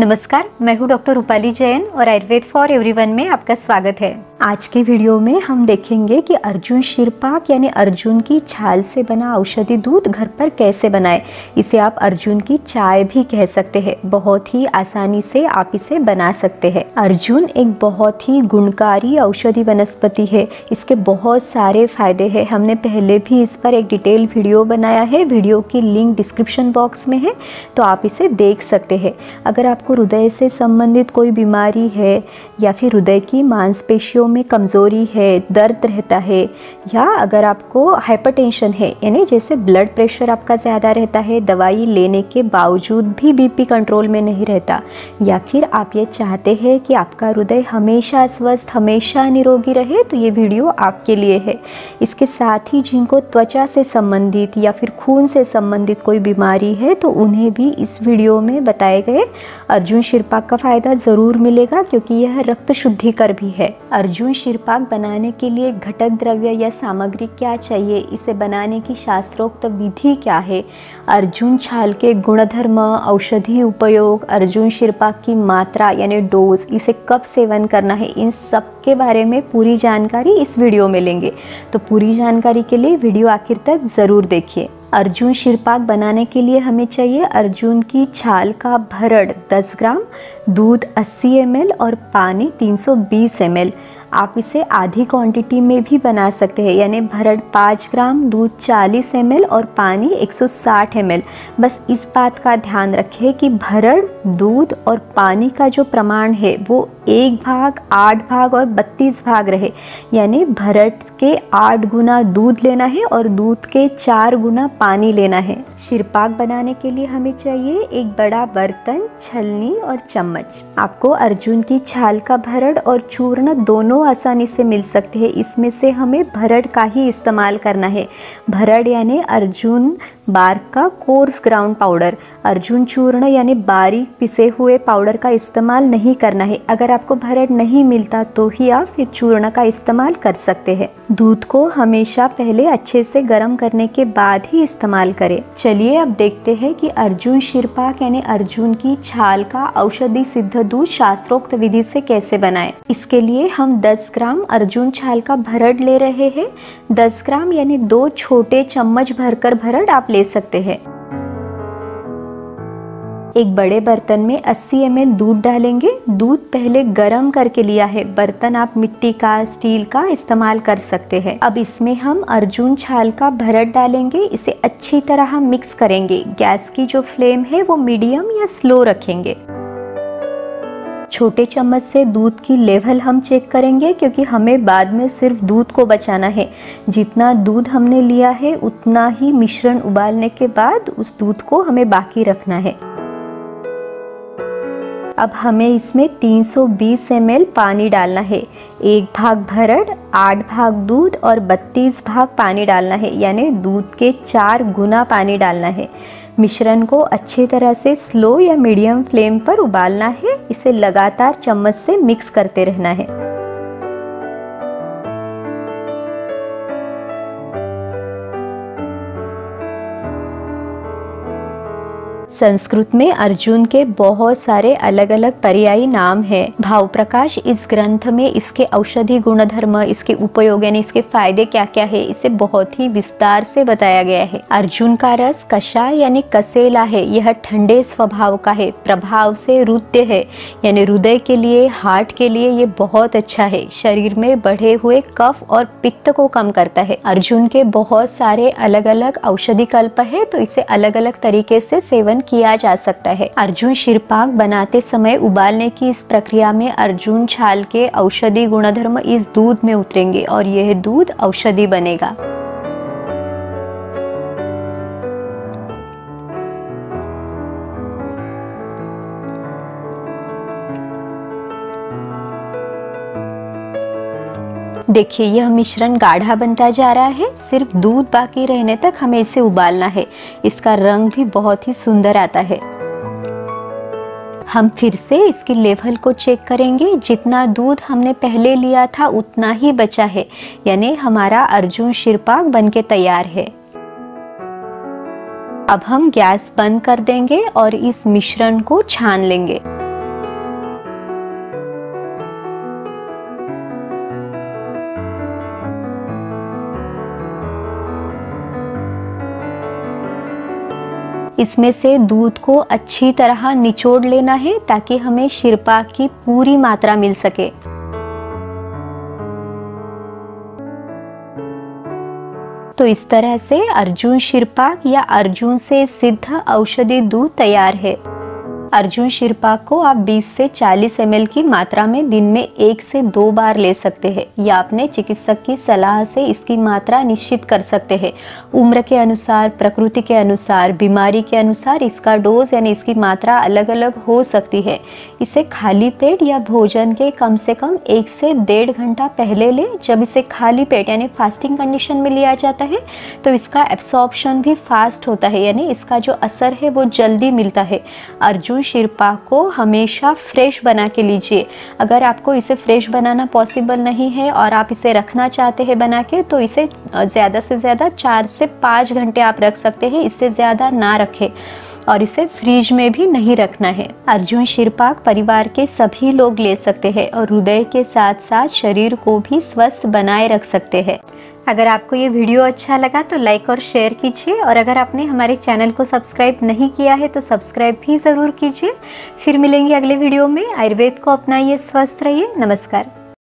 नमस्कार, मैं हूँ डॉक्टर रूपाली जैन और आयुर्वेद फॉर एवरी वन में आपका स्वागत है। आज के वीडियो में हम देखेंगे कि अर्जुन क्षीरपाक यानी अर्जुन की छाल से बना औषधि दूध घर पर कैसे बनाएं। इसे आप अर्जुन की चाय भी कह सकते हैं। बहुत ही आसानी से आप इसे बना सकते हैं। अर्जुन एक बहुत ही गुणकारी औषधि वनस्पति है। इसके बहुत सारे फायदे हैं। हमने पहले भी इस पर एक डिटेल वीडियो बनाया है। वीडियो की लिंक डिस्क्रिप्शन बॉक्स में है, तो आप इसे देख सकते हैं। अगर आपको हृदय से संबंधित कोई बीमारी है या फिर हृदय की मांसपेशियों में कमज़ोरी है, दर्द रहता है, या अगर आपको हाइपरटेंशन है यानी जैसे ब्लड प्रेशर आपका ज़्यादा रहता है, दवाई लेने के बावजूद भी बीपी कंट्रोल में नहीं रहता, या फिर आप ये चाहते हैं कि आपका हृदय हमेशा स्वस्थ, हमेशा निरोगी रहे, तो ये वीडियो आपके लिए है। इसके साथ ही जिनको त्वचा से संबंधित या फिर खून से संबंधित कोई बीमारी है, तो उन्हें भी इस वीडियो में बताए गए अर्जुन क्षीरपाक का फ़ायदा ज़रूर मिलेगा, क्योंकि यह रक्त शुद्धिकर भी है। अर्जुन क्षीरपाक बनाने के लिए घटक द्रव्य या सामग्री क्या चाहिए, इसे बनाने की शास्त्रोक्त विधि क्या है, अर्जुन छाल के गुणधर्म, औषधि उपयोग, अर्जुन क्षीरपाक की मात्रा यानी डोज, इसे कब सेवन करना है, इन सब के बारे में पूरी जानकारी इस वीडियो में लेंगे। तो पूरी जानकारी के लिए वीडियो आखिर तक ज़रूर देखिए। अर्जुन क्षीरपाक बनाने के लिए हमें चाहिए अर्जुन की छाल का भरड़ 10 ग्राम, दूध 80 ml और पानी 320 ml। आप इसे आधी क्वांटिटी में भी बना सकते हैं, यानी भरड़ 5 ग्राम, दूध 40 ml और पानी 160 ml। बस इस बात का ध्यान रखें कि भरड़, दूध और पानी का जो प्रमाण है वो 1 भाग, 8 भाग और 32 भाग रहे, यानी भरड़ के 8 गुना दूध लेना है और दूध के 4 गुना पानी लेना है। क्षीरपाक बनाने के लिए हमें चाहिए एक बड़ा बर्तन, छलनी और चम्मच। आपको अर्जुन की छाल का भरड़ और चूर्ण दोनों आसानी से मिल सकते हैं। इसमें से हमें भरड़ का ही इस्तेमाल करना है। भरड़ यानी अर्जुन बार्क का कोर्स ग्राउंड पाउडर, अर्जुन चूर्ण यानी बारीक पिसे हुए पाउडर का इस्तेमाल नहीं करना है। अगर आपको भरड़ नहीं मिलता तो ही आप फिर चूर्ण का इस्तेमाल कर सकते हैं। दूध को हमेशा पहले अच्छे से गर्म करने के बाद ही इस्तेमाल करें। चलिए अब देखते हैं कि अर्जुन क्षीरपाक यानी अर्जुन की छाल का औषधि सिद्ध दूध शास्त्रोक्त विधि से कैसे बनाएं। इसके लिए हम 10 ग्राम अर्जुन छाल का भरड़ ले रहे हैं। 10 ग्राम यानी 2 छोटे चम्मच भरकर भरड़ आप ले सकते हैं। एक बड़े बर्तन में 80 ml दूध डालेंगे। दूध पहले गरम करके लिया है। बर्तन आप मिट्टी का, स्टील का इस्तेमाल कर सकते हैं। अब इसमें हम अर्जुन छाल का भरड़ डालेंगे। इसे अच्छी तरह हम मिक्स करेंगे। गैस की जो फ्लेम है वो मीडियम या स्लो रखेंगे। छोटे चम्मच से दूध की लेवल हम चेक करेंगे, क्योंकि हमें बाद में सिर्फ दूध को बचाना है। जितना दूध हमने लिया है उतना ही मिश्रण उबालने के बाद उस दूध को हमें बाकी रखना है। अब हमें इसमें 320 ml पानी डालना है। 1 भाग भरड़, 8 भाग दूध और 32 भाग पानी डालना है, यानी दूध के 4 गुना पानी डालना है। मिश्रण को अच्छी तरह से स्लो या मीडियम फ्लेम पर उबालना है। इसे लगातार चम्मच से मिक्स करते रहना है। संस्कृत में अर्जुन के बहुत सारे अलग अलग पर्यायी नाम हैं। भावप्रकाश इस ग्रंथ में इसके औषधि गुणधर्म, इसके उपयोग यानी इसके फायदे क्या क्या है, इसे बहुत ही विस्तार से बताया गया है। अर्जुन का रस कषाय यानी कसेला है। यह ठंडे स्वभाव का है, प्रभाव से रुद्ध है, यानी हृदय के लिए, हार्ट के लिए ये बहुत अच्छा है। शरीर में बढ़े हुए कफ और पित्त को कम करता है। अर्जुन के बहुत सारे अलग अलग औषधि कल्प है, तो इसे अलग अलग तरीके से सेवन किया जा सकता है। अर्जुन क्षीरपाक बनाते समय उबालने की इस प्रक्रिया में अर्जुन छाल के औषधि गुणधर्म इस दूध में उतरेंगे और यह दूध औषधि बनेगा। देखिए यह मिश्रण गाढ़ा बनता जा रहा है। सिर्फ दूध बाकी रहने तक हमें इसे उबालना है। इसका रंग भी बहुत ही सुंदर आता है। हम फिर से इसकी लेवल को चेक करेंगे। जितना दूध हमने पहले लिया था उतना ही बचा है, यानी हमारा अर्जुन क्षीरपाक बनके तैयार है। अब हम गैस बंद कर देंगे और इस मिश्रण को छान लेंगे। इसमें से दूध को अच्छी तरह निचोड़ लेना है ताकि हमें क्षीरपाक की पूरी मात्रा मिल सके। तो इस तरह से अर्जुन क्षीरपाक या अर्जुन से सिद्ध औषधि दूध तैयार है। अर्जुन क्षीरपाक को आप 20 से 40 ml की मात्रा में दिन में 1 से 2 बार ले सकते हैं या अपने चिकित्सक की सलाह से इसकी मात्रा निश्चित कर सकते हैं। उम्र के अनुसार, प्रकृति के अनुसार, बीमारी के अनुसार इसका डोज यानी इसकी मात्रा अलग अलग हो सकती है। इसे खाली पेट या भोजन के कम से कम 1 से 1.5 घंटा पहले लें। जब इसे खाली पेट यानी फास्टिंग कंडीशन में लिया जाता है तो इसका एब्सॉर्प्शन भी फास्ट होता है यानी इसका जो असर है वो जल्दी मिलता है। अर्जुन क्षीरपाक को हमेशा फ्रेश बना के लीजिए। अगर आपको इसे फ्रेश बनाना पॉसिबल नहीं है और आप इसे रखना चाहते हैं बना के, तो इसे ज़्यादा से ज़्यादा 4 से 5 घंटे आप रख सकते हैं, इससे ज़्यादा ना रखें और इसे फ्रीज में भी नहीं रखना है। अर्जुन क्षीरपाक परिवार के सभी लोग ले सकते हैं और हृदय के साथ साथ शरीर को भी स्वस्थ बनाए रख सकते हैं। अगर आपको ये वीडियो अच्छा लगा तो लाइक और शेयर कीजिए और अगर आपने हमारे चैनल को सब्सक्राइब नहीं किया है तो सब्सक्राइब भी ज़रूर कीजिए। फिर मिलेंगे अगले वीडियो में। आयुर्वेद को अपनाइए, स्वस्थ रहिए। नमस्कार।